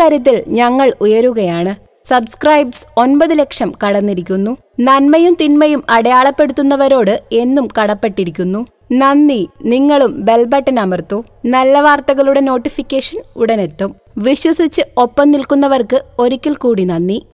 കാര്യത്തിൽ ഞങ്ങൾ ഉയരുകയാണ്. സബ്സ്ക്രൈബ്സ് 9 ലക്ഷം കടന്നിരിക്കുന്നു. നന്മയും തിന്മയും അടയാളപ്പെടുത്തുന്നവരോട് എന്നും കടപ്പെട്ടിരിക്കുന്നു. നന്ദി. നിങ്ങളും ബെൽ ബട്ടൺ അമർത്തൂ. നല്ല വാർത്തകളുടെ നോട്ടിഫിക്കേഷൻ ഉടനെത്തും. വിശ്വസിച്ച് ഒപ്പം നിൽക്കുന്നവർക്ക് ഒരിക്കൽ കൂടി നന്ദി.